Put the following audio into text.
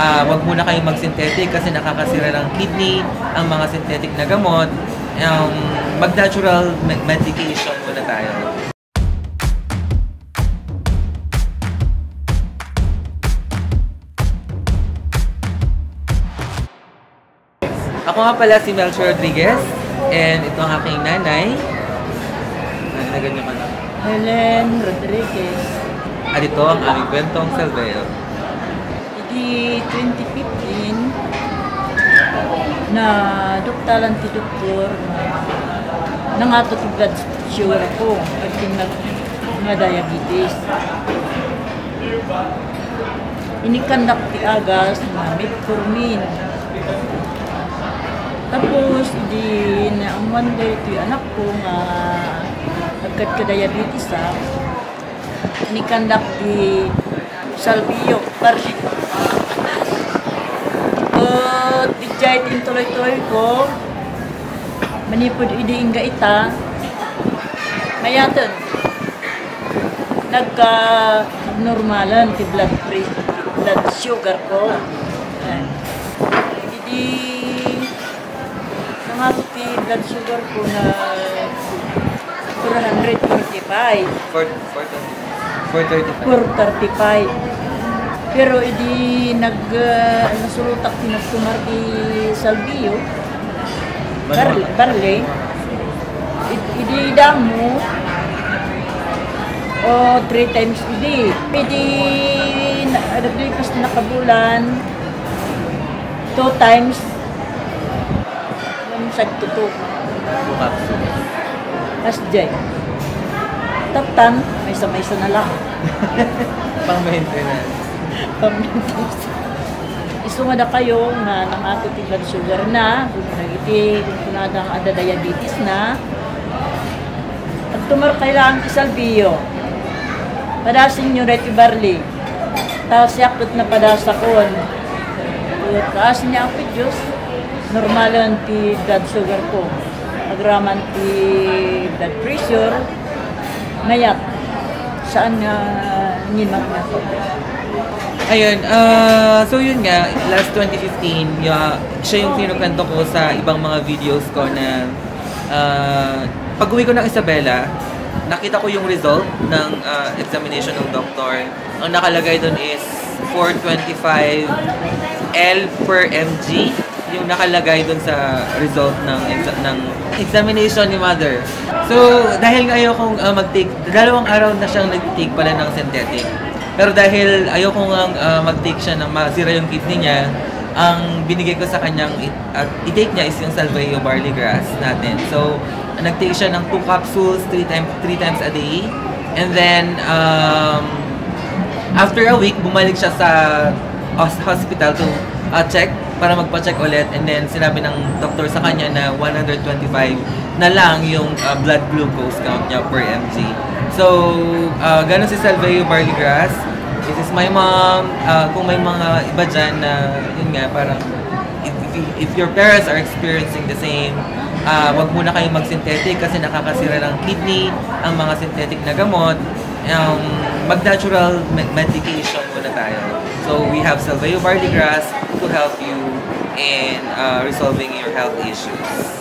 wag muna kayong mag-synthetic kasi nakakasira ng kidney ang mga synthetic na gamot. Mag-natural medication muna tayo. Ako nga pala si Melchor Rodriguez and ito ang aking nanay. Ganyan ka na. Helen Rodriguez. At ito ang aming kwentong Salveo. Hindi 2015 na doktalan ti doktor na nangatutugad sure ko at nga diabetes. Inikandak ti agas na metformin. Tapos di na Monday ti anak ko nga agad ka diabetes ha. Inikandak di Salveo Barley Grass. Di jay din tuloy-tuloy ko. Manipod idiin ga ita. Mayatan. Nagka-normalan ti blood sugar ko. Hindi nangato ti blood sugar ko na 435. 435. Pero hindi nasulutak tinagtumar ti Salveo Barley. Hindi damo o 3 times hindi. Pwede naglipas na kabulan 2 times sa tutok. Asjay. Taptan, may isa na lang. Pang-maintenance. Pang-maintenance. Isungada kayo na ng ato ti blood sugar na, kung nagiti, kung nadang ada diabetes na, at tumar kailangan ti Salveo. Padasin nyo rin ti barley. Tapos yaktot na padasa ko. Taas niya ang Diyos. Normalan ti blood sugar ko. Agraman ti blood pressure, mayat, saan nga nginap na to? Ayun, so yun nga, last 2015, siya yung sinukwento ko sa ibang mga videos ko na pag-uwi ko ng Isabela, nakita ko yung result ng examination ng doktor. Ang nakalagay dun is 425 L per mg. Yung nakalagay dun sa result ng examination ni mother. So, dahil ayokong mag-take, 2 araw na siyang nag-take pala ng synthetic. Pero dahil ayokong mag-take siya ng masira yung kidney niya, ang binigay ko sa kanyang i-take niya is yung Salveo Barley Grass natin. So, nag-take siya ng 2 capsules, 3 times a day. And then, after a week, bumalik siya sa hospital to check para magpa-check ulit, and then sinabi ng doktor sa kanya na 125 na lang yung blood glucose count niya per mg. So, ganun si Salveo Barley Grass. This is my mom. Kung may mga iba dyan na, yun nga, parang if your parents are experiencing the same, wag muna kayong mag-synthetic kasi nakakasira ng kidney ang mga synthetic na gamot. Mag-natural medication muna tayo. So, we have Salveo Barley Grass to help you in resolving your health issues.